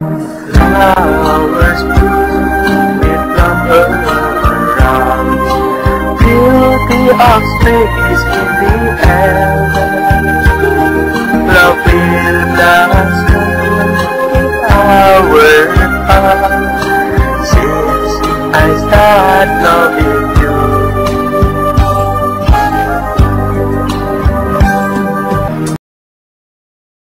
Flowers bloom in number around. Beauty of spring is in the air. Love will last our heart. Since I start loving.